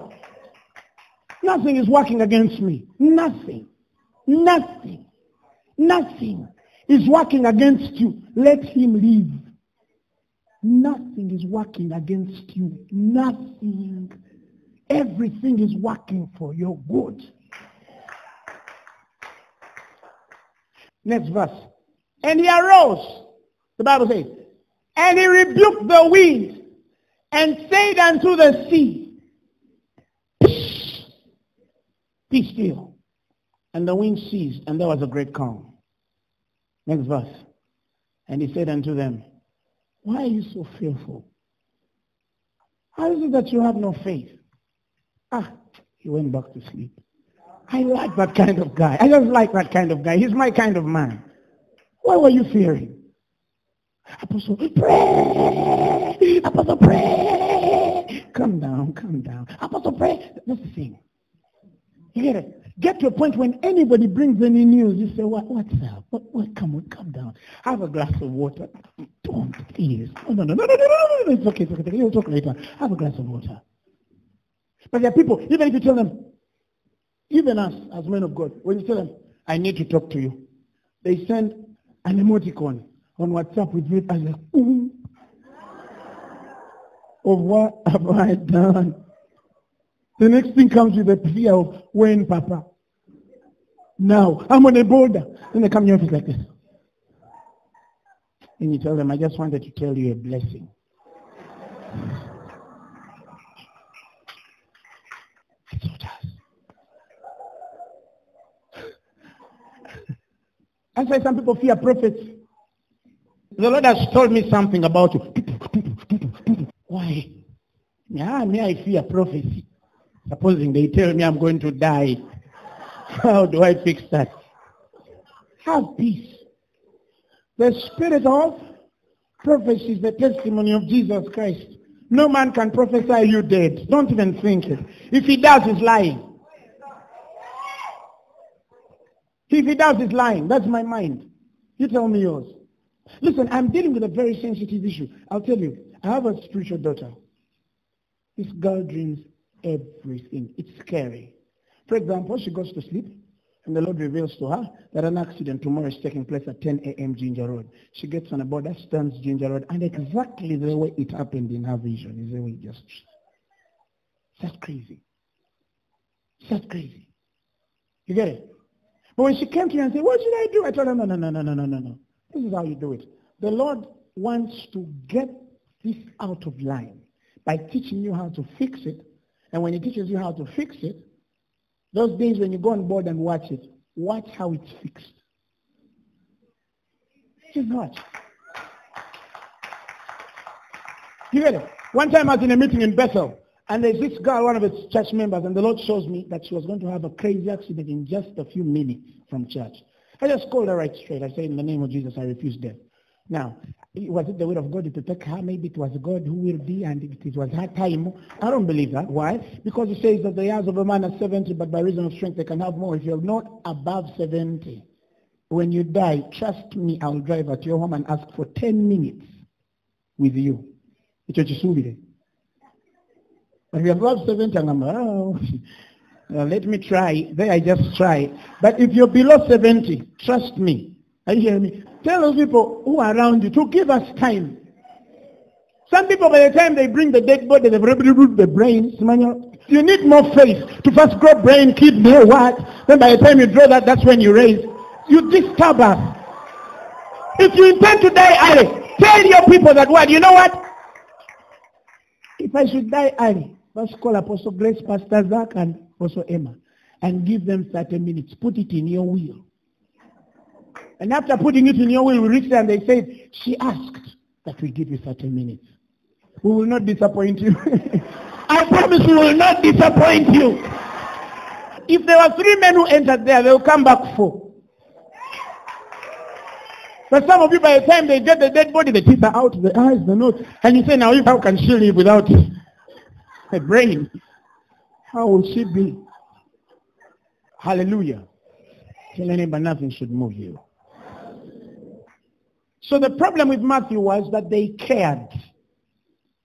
Nothing is working against me. Nothing. Nothing is working against you. Let him live. Nothing is working against you. Nothing. Everything is working for your good. Next verse. And he arose, the Bible says, and he rebuked the wind and said unto the sea, peace, be still. And the wind ceased, and there was a great calm. Next verse. And he said unto them, why are you so fearful? How is it that you have no faith? He went back to sleep. I like that kind of guy. I just like that kind of guy. He's my kind of man. Why were you fearing? Apostle, pray! Apostle, pray! Come down. Apostle, pray! That's the thing. You get it? Get to a point when anybody brings any news, you say, what's up? What? Come down. Have a glass of water. Don't, please. No. It's okay. We'll talk later. Have a glass of water. But there are people, even if you tell them, even us as men of God, when you tell them, I need to talk to you, they send an emoticon on WhatsApp with me as a of what have I done? The next thing comes with a fear of, when, Papa? Now, I'm on a border. Then they come to your office like this. And you tell them, I just wanted to tell you a blessing. That's what does. That's why some people fear prophets. The Lord has told me something about you. Why? I fear prophecy. Supposing they tell me I'm going to die, how do I fix that? Have peace. The spirit of prophecy is the testimony of Jesus Christ. No man can prophesy you dead. Don't even think it. If he does, he's lying. If he does, he's lying. That's my mind. You tell me yours. Listen, I'm dealing with a very sensitive issue. I'll tell you, I have a spiritual daughter. This girl dreams everything. It's scary. For example, she goes to sleep and the Lord reveals to her that an accident tomorrow is taking place at 10 a.m. Ginger Road. She gets on a border, stands Ginger Road, and exactly the way it happened in her vision is the way it just... That's crazy. You get it? But when she came to me and said, what should I do? I told her, no. This is how you do it. The Lord wants to get this out of line by teaching you how to fix it. And when he teaches you how to fix it, those days when you go on board and watch it, watch how it's fixed. Just watch. You get it? One time I was in a meeting in Bethel, and there's this girl, one of its church members, and the Lord shows me that she was going to have a crazy accident in just a few minutes from church. I just called her right straight. I said, in the name of Jesus, I refuse death. Now, was it the will of God to take her? Maybe it was God who will be, and it was her time. I don't believe that. Why? Because it says that the years of a man are 70, but by reason of strength they can have more. If you're not above 70, when you die, trust me, I'll drive at your home and ask for 10 minutes with you. But if you're above 70, I'm like, oh, let me try. There I just try. But if you're below 70, trust me. Are you hearing me? Tell those people who are around you to give us time. Some people, by the time they bring the dead body, they've already root the brain. You need more faith to first grow brain, kidney, what? Then by the time you draw that, that's when you raise. You disturb us. If you intend to die early, tell your people that word. You know what? If I should die early, first call Apostle Grace, Pastor Zach, and also Emma, and give them 30 minutes. Put it in your will. And after putting it in your will, we reached there and they said, she asked that we give you 30 minutes. We will not disappoint you. I promise we will not disappoint you. If there were 3 men who entered there, they will come back 4. But some of you, by the time they get the dead body, the teeth are out, the eyes, the nose. And you say, now how can she live without her brain? How will she be? Hallelujah. Tell anybody nothing should move you. So the problem with Matthew was that they cared.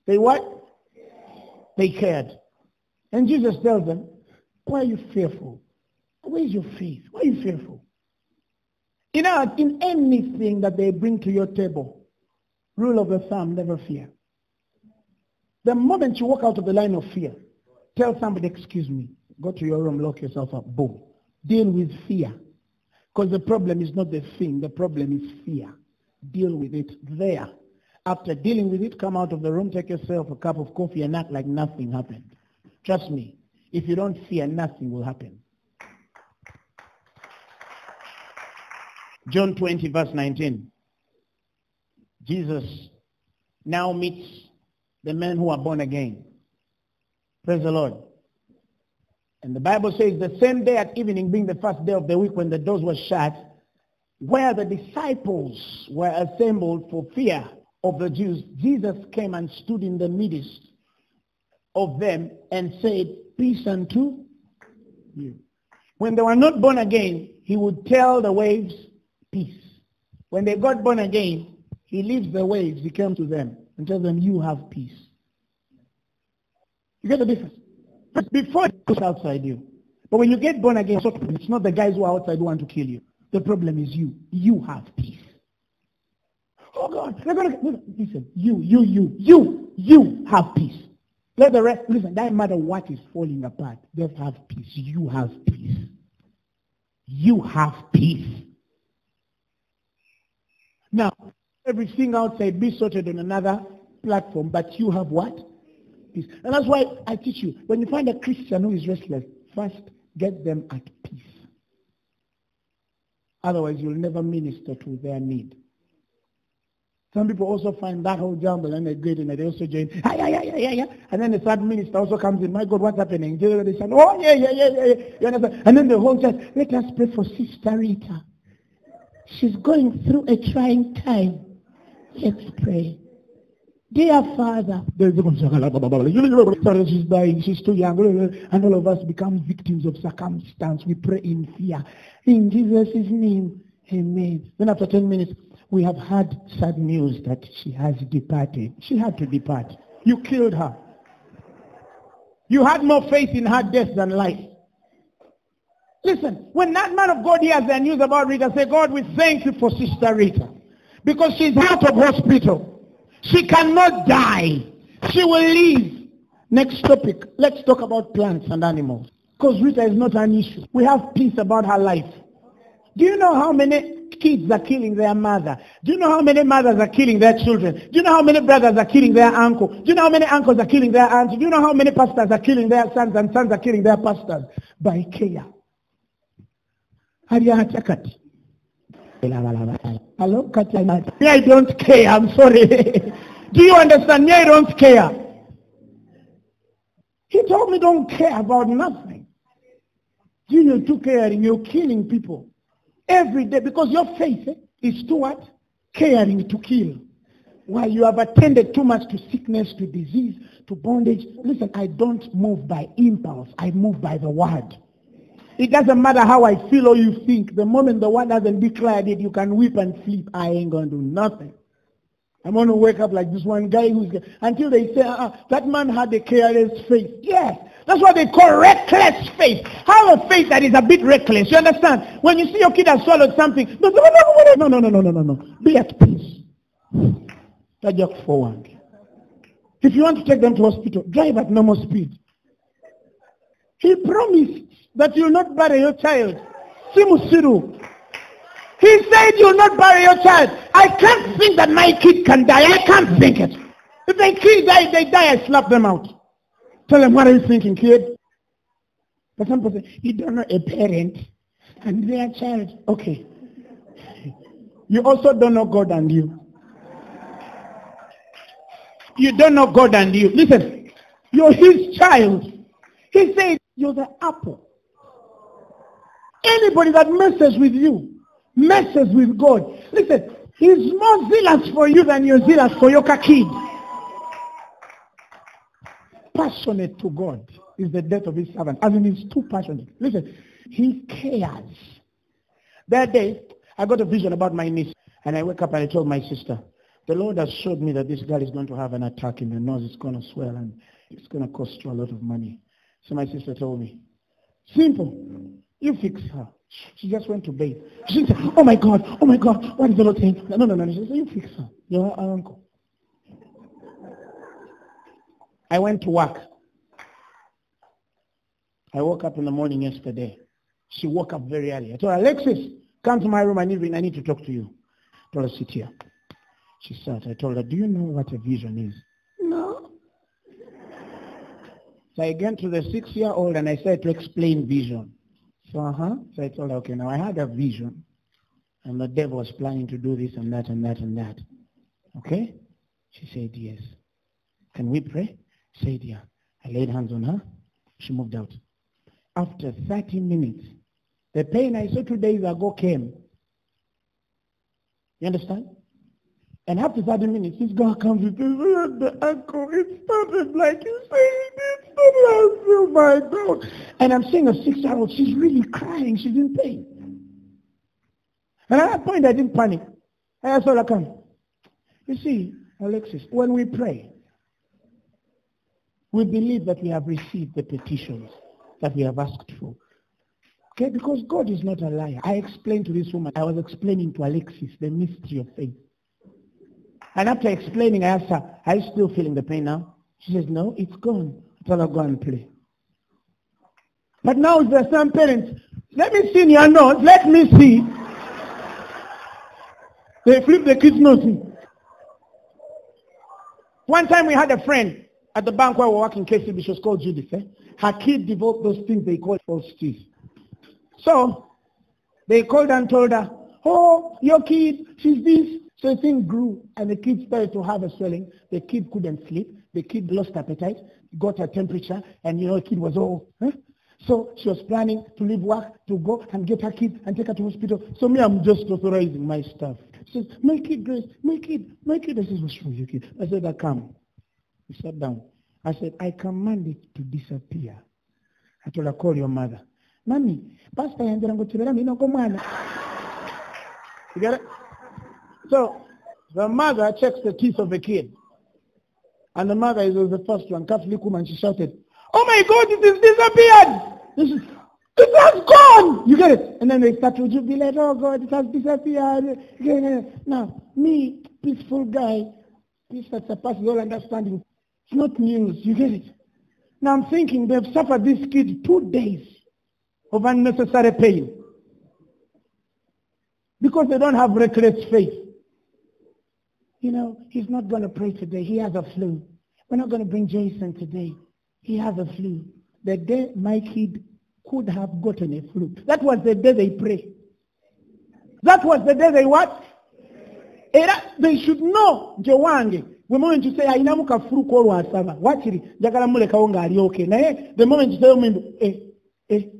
They what? They cared. And Jesus tells them, why are you fearful? Where is your faith? Why are you fearful? In anything that they bring to your table, rule of the thumb, never fear. The moment you walk out of the line of fear, tell somebody, excuse me, go to your room, lock yourself up, boom. Deal with fear. Because the problem is not the thing, the problem is fear. Deal with it there. After dealing with it, come out of the room, take yourself a cup of coffee and act like nothing happened. Trust me, if you don't fear, nothing will happen. John 20 verse 19. Jesus now meets the men who are born again. Praise the Lord. And the Bible says the same day at evening, being the first day of the week when the doors were shut, where the disciples were assembled for fear of the Jews, Jesus came and stood in the midst of them and said, peace unto you. When they were not born again, he would tell the waves, peace. When they got born again, he leaves the waves, he came to them and tells them, you have peace. You get the difference? Before it's outside you. But when you get born again, it's not the guys who are outside who want to kill you. The problem is you. You have peace. Oh God, they're going to listen. You have peace. Let the rest listen. Doesn't matter what is falling apart. Just have peace. You have peace. You have peace. Now, everything outside be sorted on another platform, but you have what? Peace. And that's why I teach you, when you find a Christian who is restless, first get them at peace. Otherwise, you'll never minister to their need. Some people also find that whole jumble and they get in and they also join. And then the third minister also comes in. My God, what's happening? They say, oh, yeah. You understand? And then the whole church, let us pray for Sister Rita. She's going through a trying time. Let's pray. Dear Father, she's dying, she's too young, and all of us become victims of circumstance. We pray in fear. In Jesus' name, amen. Then after 10 minutes, we have had sad news that she has departed. She had to depart. You killed her. You had more faith in her death than life. Listen, when that man of God hears the news about Rita, say, God, we thank you for Sister Rita, because she's out of hospital. She cannot die. She will live. Next topic. Let's talk about plants and animals. Because Rita is not an issue. We have peace about her life. Do you know how many kids are killing their mother? Do you know how many mothers are killing their children? Do you know how many brothers are killing their uncle? Do you know how many uncles are killing their aunts? Do you know how many pastors are killing their sons and sons are killing their pastors? By care. Hello? I don't care. I'm sorry. Do you understand? I don't care. He told me don't care about nothing. You're too caring. You're killing people every day because your faith is too what? caring to kill. Why you have attended too much to sickness, to disease, to bondage. Listen, I don't move by impulse. I move by the word. It doesn't matter how I feel or you think. The moment the word hasn't declared it, you can weep and sleep. I ain't going to do nothing. I'm going to wake up like this one guy who's... Until they say, that man had a careless faith. Yes, that's what they call reckless faith. Have a faith that is a bit reckless. You understand? When you see your kid has swallowed something, no. Be at peace. That joke forward. If you want to take them to hospital, drive at normal speed. He promised that you will not bury your child. Simusiru. He said you will not bury your child. I can't think that my kid can die. I can't think it. If they die, I slap them out. Tell them, what are you thinking, kid? But some people say, you don't know a parent and their child. Okay. You also don't know God and you. You don't know God and you. Listen, you're his child. He said, you're the apple. Anybody that messes with you, messes with God. Listen, he's more zealous for you than you're zealous for your kid. Passionate to God is the death of his servant. I mean, he's too passionate. Listen, he cares. That day, I got a vision about my niece. And I wake up and I told my sister, the Lord has showed me that this girl is going to have an attack in the nose. It's going to swell and it's going to cost you a lot of money. So my sister told me, simple, you fix her. She just went to bathe. She said, oh my God, what is the Lord saying? No. She said, you fix her. You're her uncle. I went to work. I woke up in the morning yesterday. She woke up very early. I told her, Alexis, come to my room. I need to talk to you. I told her, sit here. She sat. I told her, do you know what a vision is? No. So I went to the 6-year-old and I said to explain vision. So I told her, okay, now I had a vision and the devil was planning to do this and that. Okay? She said, yes. Can we pray? I said, yeah. I laid hands on her. She moved out. After 30 minutes, the pain I saw 2 days ago came. You understand? And after 30 minutes, this girl comes with the uncle. It started like you say, it started my God. And I'm seeing a 6-year-old. She's really crying. She's in pain. And at that point, I didn't panic. I saw her come. You see, Alexis, when we pray, we believe that we have received the petitions that we have asked for. Okay, because God is not a liar. I explained to this woman, I was explaining to Alexis the mystery of faith. And after explaining, I asked her, are you still feeling the pain now? She says, no, it's gone. I told her, go and play. But now there are some parents, let me see in your nose, let me see. They flip the kids' nose. One time we had a friend at the bank where we were working, KCB, she was called Judith. Her kid developed those things they call false teeth. So they called and told her, oh, your kid, she's this. So the thing grew, and the kid started to have a swelling. The kid couldn't sleep. The kid lost appetite, got her temperature, and the kid was all. So she was planning to leave work, to go and get her kid and take her to hospital. So me, I'm just authorizing my stuff. She says, my kid, Grace, my kid. I said, what's wrong with your kid? I said, I come. He sat down. I said, I command it to disappear. I told her, call your mother. Mommy, Pastor, I'm going to come on. You get it? So the mother checks the teeth of the kid. And the mother is the first one, Catholic woman, she shouted, oh my God, it has disappeared! It has gone! You get it? And then they start to jubilate, oh God, it has disappeared. Now, me, peaceful guy, peace that surpasses all understanding, it's not news, you get it? Now I'm thinking, they've suffered this kid 2 days of unnecessary pain because they don't have reckless faith. He's not going to pray today. He has a flu. We're not going to bring Jason today. He has a flu. The day my kid could have gotten a flu. That was the day they pray. That was the day they what? They should know. The moment you say, the moment you say,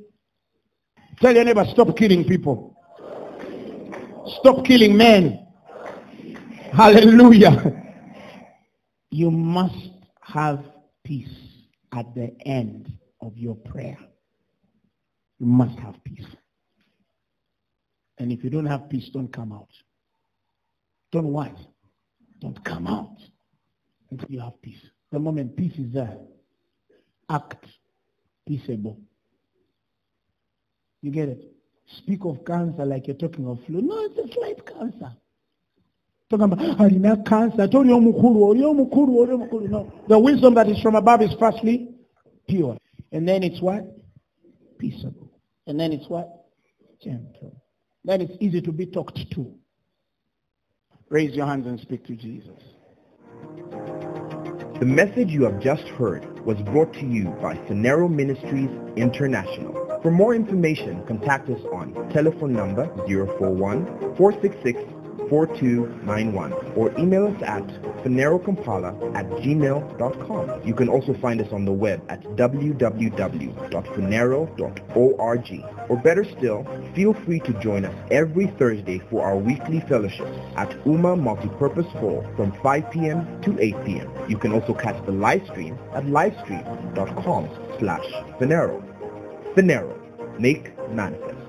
tell your neighbor, stop killing people. Stop killing men. Hallelujah. You must have peace at the end of your prayer. You must have peace. And if you don't have peace, don't come out. Don't what? Don't come out until you have peace. The moment peace is there, act peaceable. You get it? Speak of cancer like you're talking of flu. No, it's a slight cancer. Talking about, I didn't have cancer. No. The wisdom that is from above is firstly pure. And then it's what? Peaceable. And then it's what? Gentle. Then it's easy to be talked to. Raise your hands and speak to Jesus. The message you have just heard was brought to you by Phaneroo Ministries International. For more information, contact us on telephone number 041-466-4291 or email us at phanerokampala@gmail.com. You can also find us on the web at www.phanero.org, or better still, feel free to join us every Thursday for our weekly fellowship at Uma Multipurpose Hall from 5 p.m. to 8 p.m. You can also catch the live stream at livestream.com/Phaneroo. Phaneroo, make manifest.